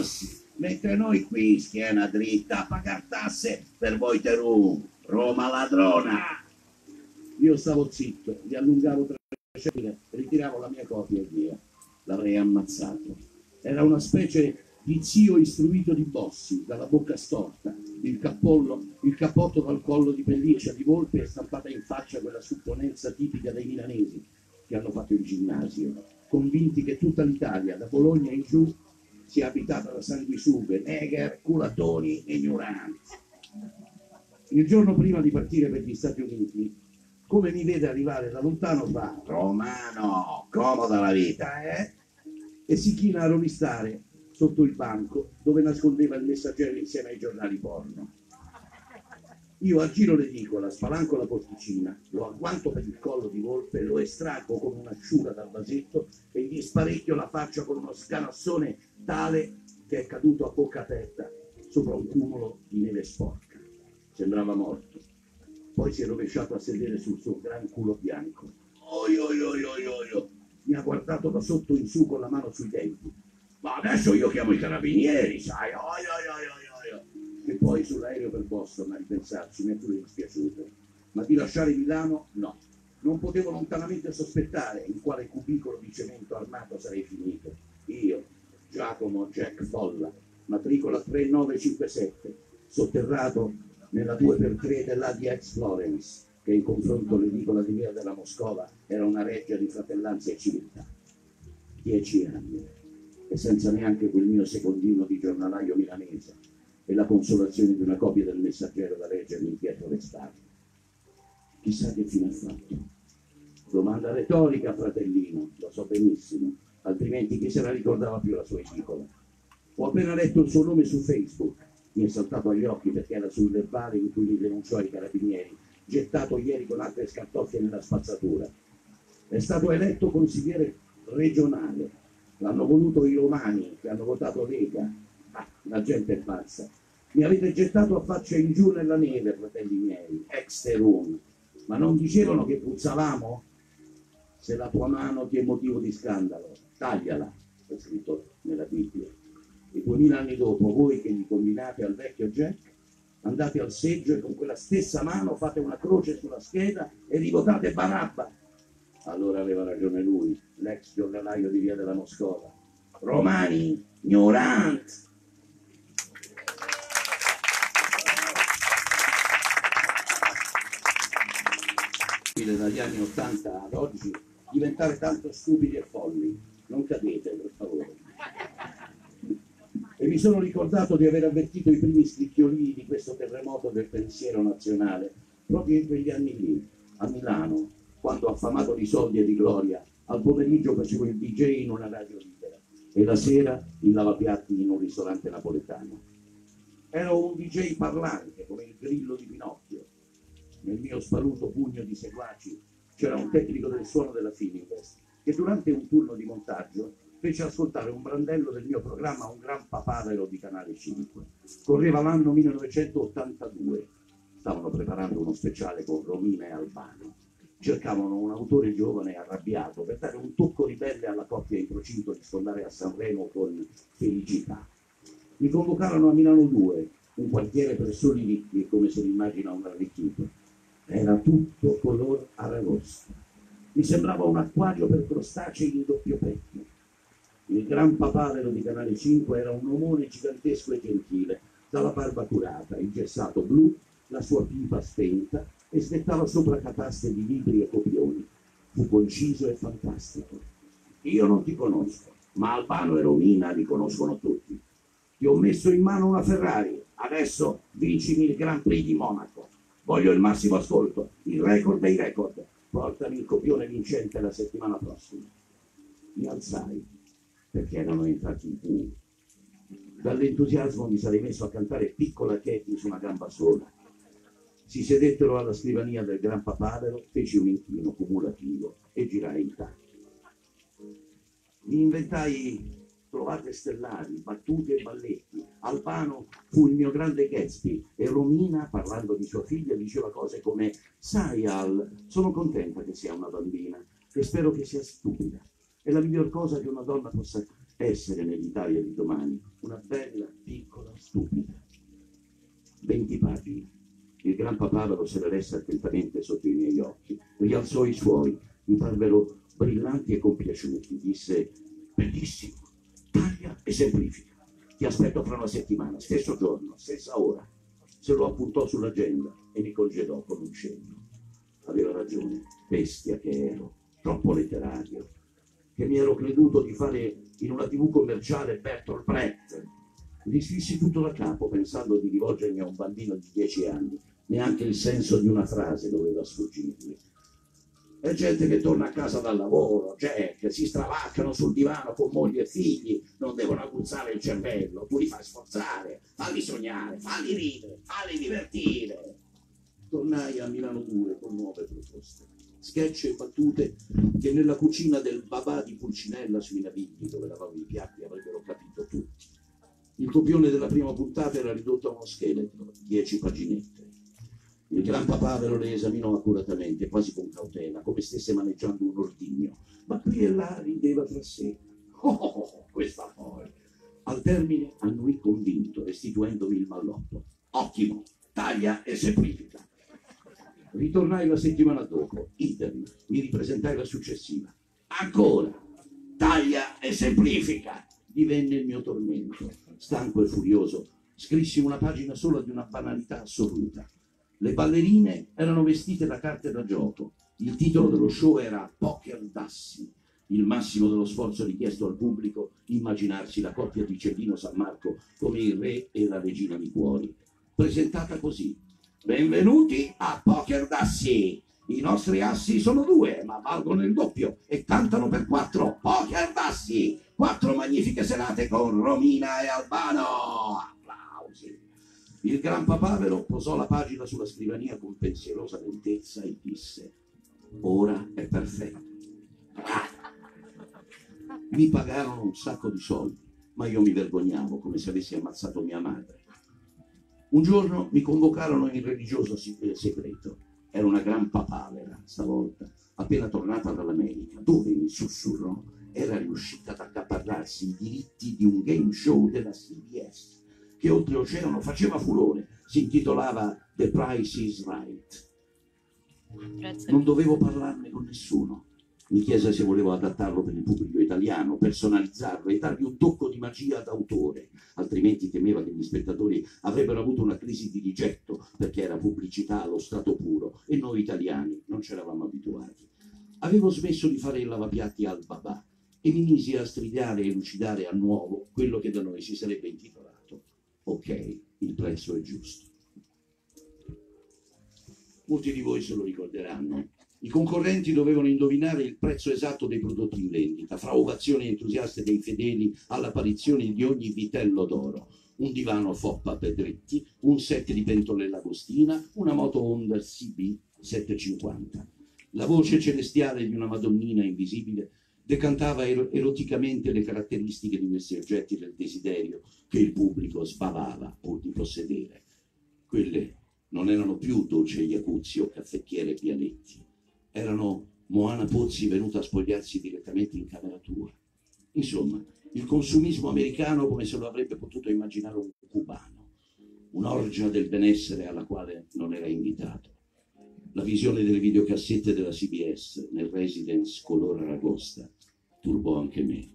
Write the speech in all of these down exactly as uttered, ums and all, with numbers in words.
rossi, mentre noi qui schiena dritta a pagare tasse per voi Terum, Roma ladrona. Io stavo zitto, li allungavo tra le celle, ritiravo la mia copia e via. L'avrei ammazzato. Era una specie di zio istruito di Bossi, dalla bocca storta, il cappollo, il cappotto dal collo di pelliccia di volpe e stampata in faccia quella supponenza tipica dei milanesi che hanno fatto il ginnasio, convinti che tutta l'Italia, da Bologna in giù, sia abitata da sanguisughe, neger, culatoni e ignoranti. Il giorno prima di partire per gli Stati Uniti, come mi vede arrivare da lontano, fa: Romano, comoda la vita, eh? E si china a rovistare sotto il banco dove nascondeva il messaggero insieme ai giornali porno. Io aggiro l'edicola, spalanco la porticina, lo agguanto per il collo di volpe, lo estraggo con un'asciura dal vasetto e gli sparecchio la faccia con uno scanassone tale che è caduto a bocca aperta sopra un cumulo di neve sporca. Sembrava morto. Poi si è rovesciato a sedere sul suo gran culo bianco. Oi oi oi oi oi. Mi ha guardato da sotto in su con la mano sui denti. Ma adesso io chiamo i carabinieri, sai? Oi oi oi oi oi. E poi sull'aereo per Boston, a ripensarci, mi è pure dispiaciuto. Ma di lasciare Milano, no. Non potevo lontanamente sospettare in quale cubicolo di cemento armato sarei finito. Io, Giacomo Jack Folla, matricola tre nove cinque sette, sotterrato nella due per tre dell'A D X Florence, che in confronto all'edicola di Via della Moscova era una reggia di fratellanza e civiltà. Dieci anni, e senza neanche quel mio secondino di giornalaio milanese, e la consolazione di una copia del messaggero da leggermi indietro l'estate. Chissà che fine ha fatto. Domanda retorica, fratellino, lo so benissimo, altrimenti chi se la ricordava più la sua edicola? Ho appena letto il suo nome su Facebook, mi è saltato agli occhi perché era sul verbale in cui mi denunciò ai carabinieri, gettato ieri con altre scartoffie nella spazzatura. È stato eletto consigliere regionale, l'hanno voluto i romani che hanno votato Lega. Ah, la gente è pazza. Mi avete gettato a faccia in giù nella neve, fratelli miei, ex Terum. Ma non dicevano che puzzavamo? Se la tua mano ti è motivo di scandalo, tagliala, è scritto nella Bibbia. E duemila anni dopo, voi che gli combinate al vecchio Jack, andate al seggio e con quella stessa mano fate una croce sulla scheda e rivotate Barabba. Allora aveva ragione lui, l'ex giornalaio di Via della Moscova. Romani, ignoranti! Dagli anni ottanta ad oggi diventare tanto stupidi e folli, non cadete per favore. E mi sono ricordato di aver avvertito i primi scricchiolii di questo terremoto del pensiero nazionale proprio in quegli anni lì, a Milano, quando affamato di soldi e di gloria al pomeriggio facevo il D J in una radio libera e la sera il lavapiatti in un ristorante napoletano. Ero un D J parlante come il grillo di Pinocchio. Nel mio sparuto pugno di seguaci c'era un tecnico del suono della Fininvest che durante un turno di montaggio fece ascoltare un brandello del mio programma a un gran papavero di Canale cinque. Correva l'anno millenovecentottantadue. Stavano preparando uno speciale con Romina e Albano. Cercavano un autore giovane arrabbiato per dare un tocco ribelle alla coppia in procinto di sfondare a Sanremo con felicità. Mi convocarono a Milano due, un quartiere per soli ricchi come se l'immagina un arricchito. Era tutto color aragosta. Mi sembrava un acquario per crostacei in doppio petto. Il gran papavero di Canale cinque era un omone gigantesco e gentile, dalla barba curata, il gessato blu, la sua pipa spenta, e svettava sopra cataste di libri e copioni. Fu conciso e fantastico. Io non ti conosco, ma Albano e Romina li conoscono tutti. Ti ho messo in mano una Ferrari, adesso vincimi il Grand Prix di Monaco. Voglio il massimo ascolto, il record dei record. Portami il copione vincente la settimana prossima. Mi alzai, perché erano entrati in pugno. Dall'entusiasmo mi sarei messo a cantare Piccola Katie su una gamba sola. Si sedettero alla scrivania del gran papavero, feci un inchino cumulativo e girai in tacchi. Mi inventai trovate stellari, battute e balletti. Albano fu il mio grande Gatsby e Romina, parlando di sua figlia, diceva cose come: sai Al, sono contenta che sia una bambina e spero che sia stupida. È la miglior cosa che una donna possa essere nell'Italia di domani una bella, piccola, stupida. venti pagine. Il gran papà lo se la lesse attentamente sotto i miei occhi, rialzò i suoi, mi parvero brillanti e compiaciuti, disse: bellissimo, taglia e semplifica. Ti aspetto fra una settimana, stesso giorno, stessa ora. Se lo appuntò sull'agenda e mi congedò con un cenno. Aveva ragione, bestia che ero, troppo letterario, che mi ero creduto di fare in una tivù commerciale Bertolt Brecht. Risfissi tutto da capo pensando di rivolgermi a un bambino di dieci anni. Neanche il senso di una frase doveva sfuggirmi. È gente che torna a casa dal lavoro, Jack, si stravaccano sul divano con moglie e figli, non devono aguzzare il cervello, tu li fai sforzare, falli sognare, falli ridere, falli divertire. Tornai a Milano due con nuove proposte, sketch e battute che nella cucina del babà di Pulcinella sui Navigli, dove lavavo i piatti, avrebbero capito tutti. Il copione della prima puntata era ridotto a uno scheletro, dieci paginette. Il gran papà ve lo esaminò accuratamente, quasi con cautela, come stesse maneggiando un ordigno, ma qui e là rideva tra sé. Oh, oh, oh, questa poi! Al termine annui convinto, restituendomi il malloppo. Ottimo! Taglia e semplifica! Ritornai la settimana dopo, idem, mi ripresentai la successiva. Ancora! Taglia e semplifica! Divenne il mio tormento. Stanco e furioso, scrissi una pagina sola di una banalità assoluta. Le ballerine erano vestite da carte da gioco. Il titolo dello show era Poker d'assi. Il massimo dello sforzo richiesto al pubblico, immaginarsi la coppia di Cellino San Marco come il re e la regina di cuori. Presentata così: benvenuti a Poker d'assi. I nostri assi sono due, ma valgono il doppio e cantano per quattro. Poker d'assi! Quattro magnifiche serate con Romina e Albano! Applausi! Il gran papà ve lo posò la pagina sulla scrivania con pensierosa lentezza e disse: ora è perfetto. Mi pagarono un sacco di soldi, ma io mi vergognavo come se avessi ammazzato mia madre. Un giorno mi convocarono in religioso segreto. Era una gran papavera, stavolta, appena tornata dall'America, dove, mi sussurrò, era riuscita ad accaparrarsi i diritti di un game show della C B S, che oltreoceano faceva furore, si intitolava The Price is Right. Non dovevo parlarne con nessuno. Mi chiese se volevo adattarlo per il pubblico italiano, personalizzarlo e dargli un tocco di magia d'autore, altrimenti temeva che gli spettatori avrebbero avuto una crisi di rigetto, perché era pubblicità allo stato puro e noi italiani non ci eravamo abituati. Avevo smesso di fare il lavapiatti al babà e mi misi a strigliare e lucidare a nuovo quello che da noi si sarebbe intitolato Ok, il prezzo è giusto. Molti di voi se lo ricorderanno. I concorrenti dovevano indovinare il prezzo esatto dei prodotti in vendita, fra ovazioni entusiaste dei fedeli all'apparizione di ogni vitello d'oro. Un divano Foppa Pedretti, un set di pentole Lagostina, una moto Honda C B settecentocinquanta. La voce celestiale di una Madonnina invisibile decantava eroticamente le caratteristiche di questi oggetti del desiderio che il pubblico sbavava pur di possedere. Quelle non erano più dolce iacuzzi o caffettiere pianetti. Erano Moana Pozzi venuta a spogliarsi direttamente in camera tua. Insomma, il consumismo americano come se lo avrebbe potuto immaginare un cubano, un'orgia del benessere alla quale non era invitato. La visione delle videocassette della C B S nel residence color aragosta turbò anche me.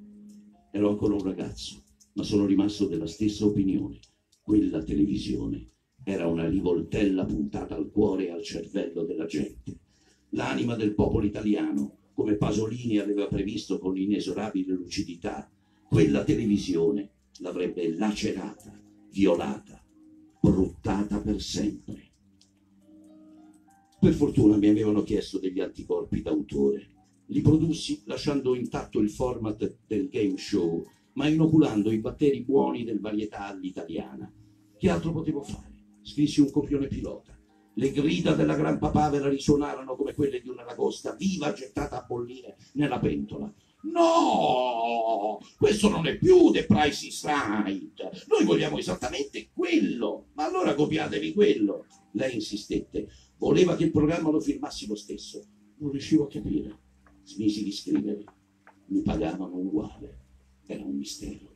Ero ancora un ragazzo, ma sono rimasto della stessa opinione. Quella televisione era una rivoltella puntata al cuore e al cervello della gente. L'anima del popolo italiano, come Pasolini aveva previsto con inesorabile lucidità, quella televisione l'avrebbe lacerata, violata, bruttata per sempre. Per fortuna mi avevano chiesto degli anticorpi d'autore. Li produssi lasciando intatto il format del game show, ma inoculando i batteri buoni del varietà all'italiana. Che altro potevo fare? Scrissi un copione pilota. Le grida della gran papavera risuonarono come quelle di una lagosta viva gettata a bollire nella pentola. No! Questo non è più The Price is Right! Noi vogliamo esattamente quello! Ma allora copiatevi quello! Lei insistette. Voleva che il programma lo firmassi lo stesso. Non riuscivo a capire. Smisi di scrivere. Mi pagavano uguale. era un mistero.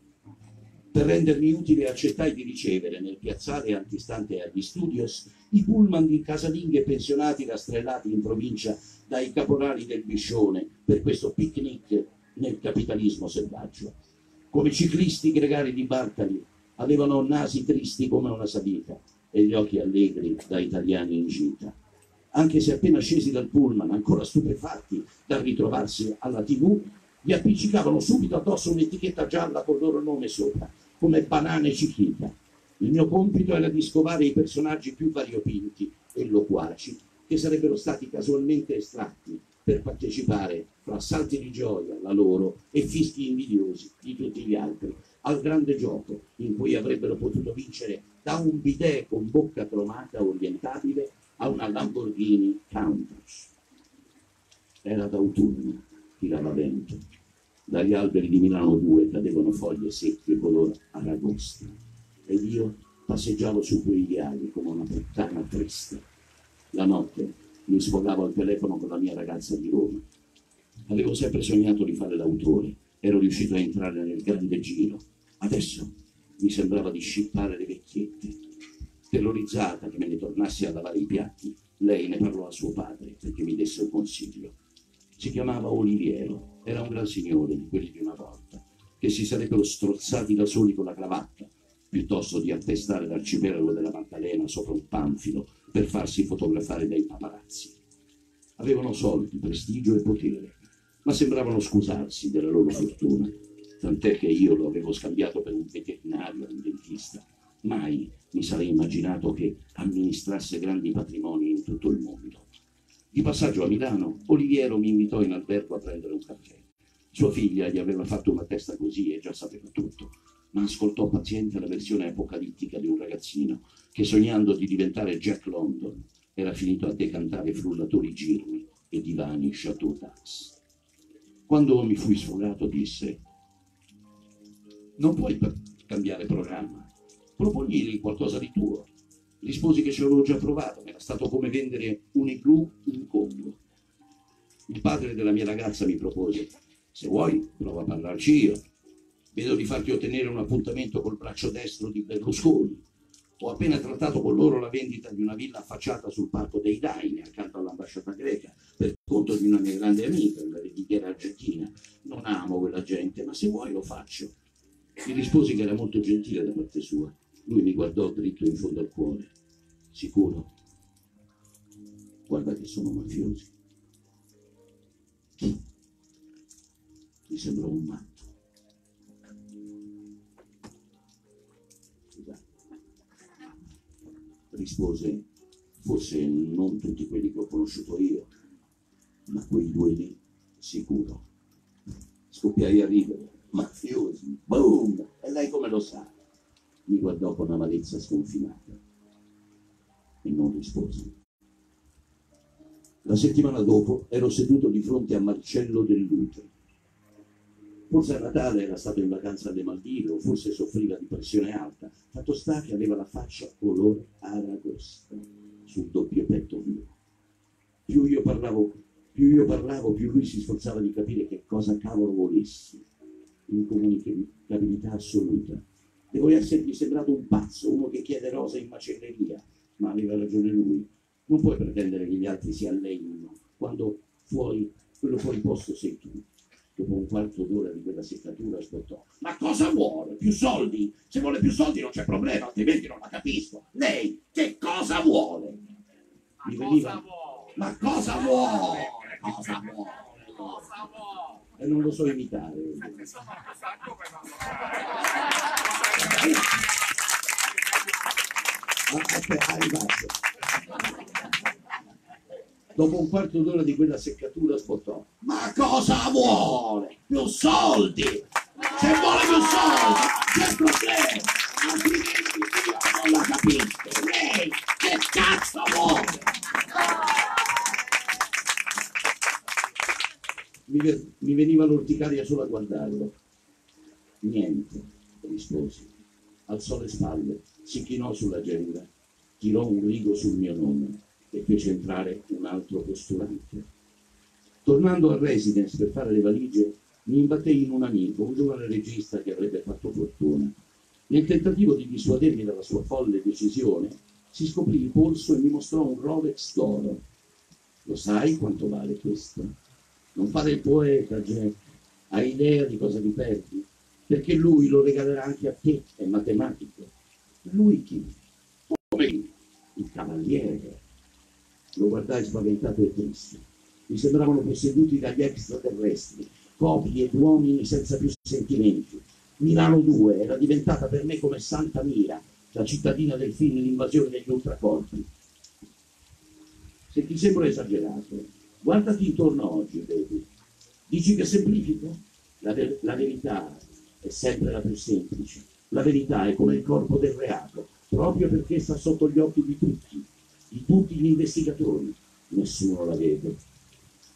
Per rendermi utile accettai di ricevere nel piazzale antistante agli studios i pullman di casalinghe pensionati rastrellati in provincia dai caporali del Biscione per questo picnic nel capitalismo selvaggio. Come ciclisti gregari di Bartali avevano nasi tristi come una sabica e gli occhi allegri da italiani in gita. Anche se appena scesi dal pullman, ancora stupefatti dal ritrovarsi alla tivù, gli appiccicavano subito addosso un'etichetta gialla col loro nome sopra, come banane cichita. Il mio compito era di scovare i personaggi più variopinti e loquaci che sarebbero stati casualmente estratti per partecipare, fra salti di gioia, la loro, e fischi invidiosi di tutti gli altri, al grande gioco in cui avrebbero potuto vincere da un bidè con bocca cromata orientabile a una Lamborghini Countach. Era d'autunno, tirava vento. Dagli alberi di Milano due cadevano foglie secche color aragosta ed io passeggiavo su quei viali come una puttana triste. La notte mi sfogavo al telefono con la mia ragazza di Roma. Avevo sempre sognato di fare l'autore, ero riuscito a entrare nel grande giro. Adesso mi sembrava di scippare le vecchiette. Terrorizzata che me ne tornassi a lavare i piatti, lei ne parlò a suo padre perché mi desse un consiglio. Si chiamava Oliviero, era un gran signore di quelli di una volta, che si sarebbero strozzati da soli con la cravatta, piuttosto di appestare l'arcipelago della Maddalena sopra un panfilo per farsi fotografare dai paparazzi. Avevano soldi, prestigio e potere, ma sembravano scusarsi della loro fortuna, tant'è che io lo avevo scambiato per un veterinario, un dentista. Mai mi sarei immaginato che amministrasse grandi patrimoni in tutto il mondo. Di passaggio a Milano, Oliviero mi invitò in albergo a prendere un caffè. Sua figlia gli aveva fatto una testa così e già sapeva tutto, ma ascoltò paziente la versione apocalittica di un ragazzino che, sognando di diventare Jack London, era finito a decantare frullatori girni e divani Chateau d'Ax. Quando mi fui sfogato disse: «Non puoi cambiare programma, proponigli qualcosa di tuo». Risposi che ci avevo già provato, era stato come vendere un igloo in Congo. Il padre della mia ragazza mi propose: «Se vuoi, prova a parlarci io. Vedo di farti ottenere un appuntamento col braccio destro di Berlusconi. Ho appena trattato con loro la vendita di una villa affacciata sul parco dei Daini, accanto all'ambasciata greca, per conto di una mia grande amica, una ereditiera argentina. Non amo quella gente, ma se vuoi lo faccio». Mi risposi che era molto gentile da parte sua. Lui mi guardò dritto in fondo al cuore. «Sicuro? Guarda che sono mafiosi». Mi sembrò un matto. Scusate. Rispose: «Forse non tutti quelli che ho conosciuto io, ma quei due lì, sicuro». Scoppiai a ridere. «Mafiosi? Boom! E lei come lo sa?» Mi guardò con amarezza sconfinata e non rispose. La settimana dopo ero seduto di fronte a Marcello dell'Utre. Forse a Natale era stato in vacanza alle Maldive o forse soffriva di pressione alta. Fatto sta che aveva la faccia color aragosta sul doppio petto vivo. Più io parlavo, più io parlavo, più lui si sforzava di capire che cosa cavolo volessi. Incomunicabilità assoluta. Devo essergli sembrato un pazzo, uno che chiede rose in macelleria, ma aveva ragione lui. Non puoi pretendere che gli altri si allenino quando fuori, quello fuori posto sei tu. Dopo un quarto d'ora di quella seccatura sbottò: «Ma cosa vuole? Più soldi? Se vuole più soldi non c'è problema, altrimenti non la capisco. Lei che cosa vuole?» Mi veniva: «Ma cosa vuole? Cosa vuole? Cosa vuole?» E non lo so imitare. Dopo un quarto d'ora di quella seccatura spottò: «Ma cosa vuole? Più soldi? Se vuole più soldi, c'è problema, altrimenti io non la capisco. Lei che cazzo vuole?» Mi veniva l'orticaria solo a guardarlo. «Niente», risposi. Alzò le spalle, si chinò sulla genda, tirò un rigo sul mio nome e fece entrare un altro postulante. Tornando al residence per fare le valigie, mi imbatté in un amico, un giovane regista che avrebbe fatto fortuna. Nel tentativo di dissuadermi dalla sua folle decisione, si scoprì il polso e mi mostrò un Rolex d'oro. Lo sai quanto vale questo? Non fare il poeta, Jack. Hai idea di cosa ti perdi? Perché lui lo regalerà anche a te, è matematico. Lui chi? Come? Il cavaliere. Lo guardai spaventato e triste. Mi sembravano posseduti dagli extraterrestri, copie di uomini senza più sentimenti. Milano due era diventata per me come Santa Mira, la cittadina del film L'invasione degli ultracorpi. Se ti sembra esagerato, guardati intorno oggi, baby. Dici che semplifico? La, ver la verità è sempre la più semplice. La verità è come il corpo del reato, proprio perché sta sotto gli occhi di tutti, di tutti gli investigatori. Nessuno la vede.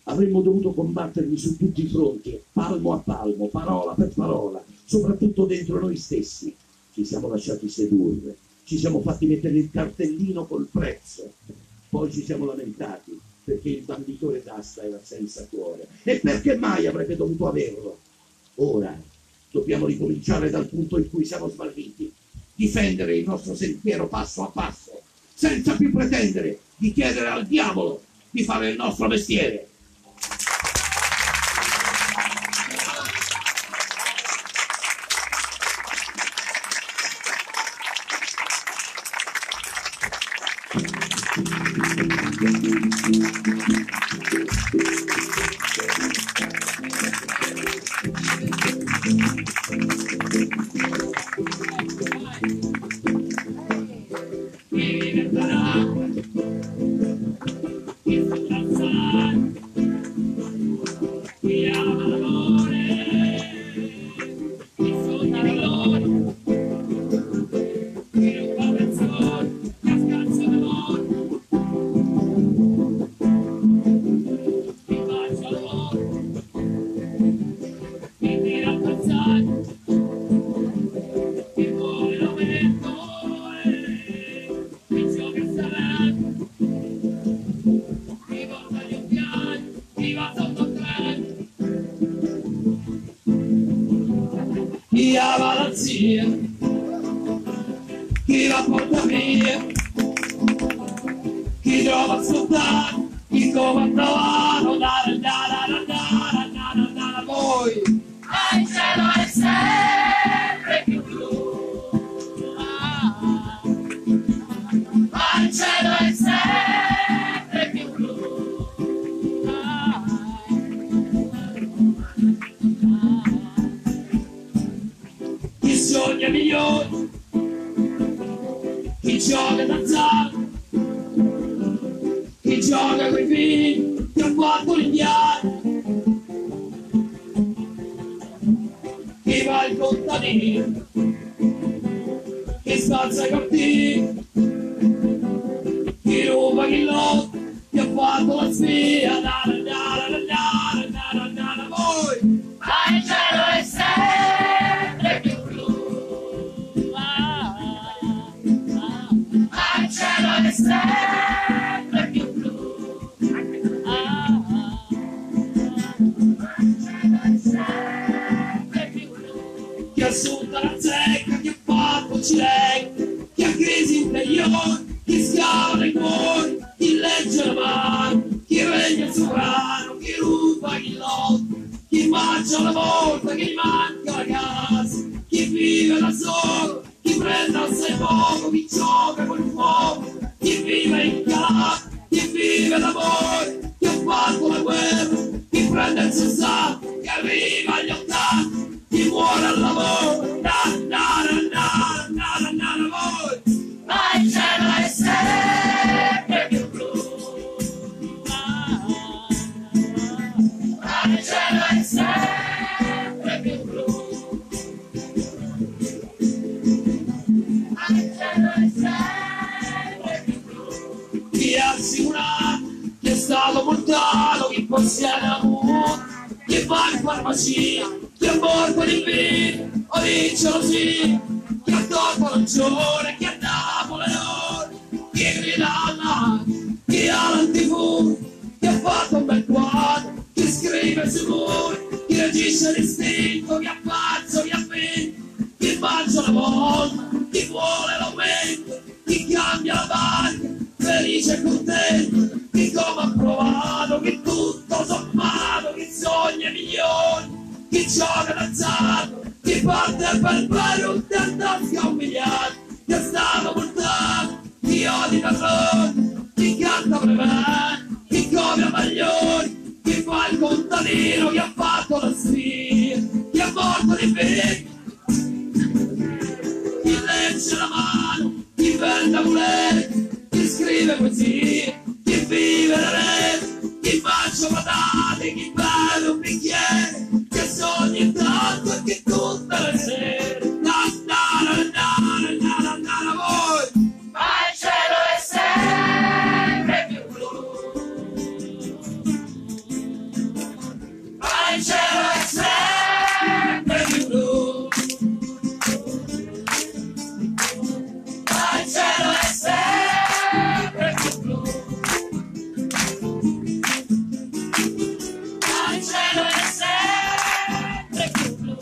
Avremmo dovuto combatterli su tutti i fronti, palmo a palmo, parola per parola, soprattutto dentro noi stessi. Ci siamo lasciati sedurre, ci siamo fatti mettere il cartellino col prezzo, poi ci siamo lamentati perché il banditore d'asta era senza cuore. E perché mai avrebbe dovuto averlo? Ora dobbiamo ricominciare dal punto in cui siamo smarriti, difendere il nostro sentiero passo a passo, senza più pretendere di chiedere al diavolo di fare il nostro mestiere. Chi strisce di stinco, vi appazzo, vi avvento, chi faccio la volta, chi vuole l'aumento, chi cambia la banca, felice e contento, chi come ha provato, chi tutto sommato, chi sogna milioni, chi gioca d'azzardo, chi parte per fare un tentativo umiliato, chi è stato portato, chi odia da solo, chi canta prevede, chi copia maglioni, chi fa il contadino, chi ha fatto la sfida, chi è morto di fede, chi legge la mano, chi inventa volere, chi scrive poesie, chi vive la rete, chi mangia patate, chi beve un bicchiere, che sogna intanto e che tutte le sere, na na na na na na na voi, ma il cielo è sempre più blu. Ma il cielo è sempre più blu. Ma il cielo è sempre più blu. Ma il cielo è sempre più blu. Ma il cielo è sempre più blu.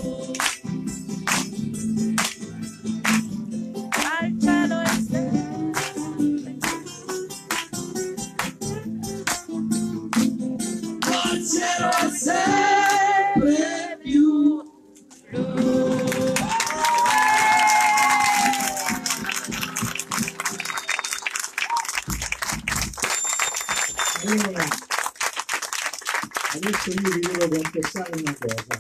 Ma il cielo è sempre più blu. Allora, adesso io vi devo confessare una cosa,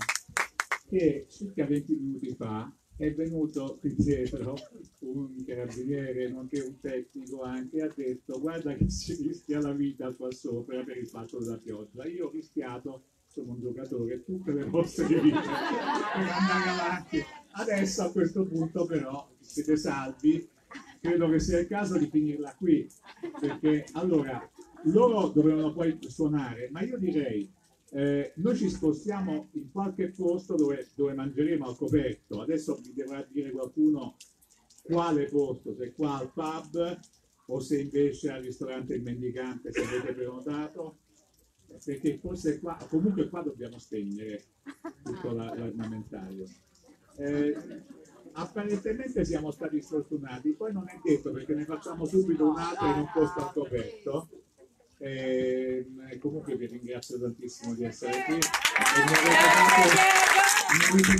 che circa venti minuti fa è venuto qui dietro un carabiniere, nonché un tecnico anche, ha detto guarda che si rischia la vita qua sopra per il fatto della pioggia. Io ho rischiato, sono un giocatore, tutte le vostre vite per andare avanti. Adesso a questo punto però siete salvi, credo che sia il caso di finirla qui, perché allora loro dovevano poi suonare, ma io direi eh, noi ci spostiamo in qualche posto dove, dove mangeremo al coperto. Adesso mi dovrà dire qualcuno quale posto, se qua al pub o se invece al ristorante Il Mendicante, se avete prenotato, perché forse qua, comunque qua dobbiamo spegnere tutto l'armamentario. Eh, apparentemente siamo stati sfortunati, poi non è detto perché ne facciamo subito un'altra in un posto al coperto. Eh, comunque vi ringrazio tantissimo di essere qui e mi avete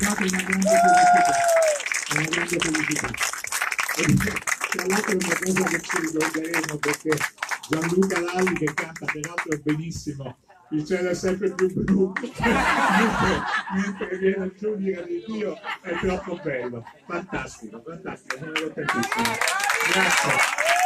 dato una grande felicità, una grande felicità. Tra l'altro è una cosa che ci ricorderemo, perché Gianluca Lalli, che canta peraltro benissimo Il cielo è sempre più blu, mentre viene giù di Dio, è troppo bello, fantastico, fantastico, sono contentissimo. Grazie.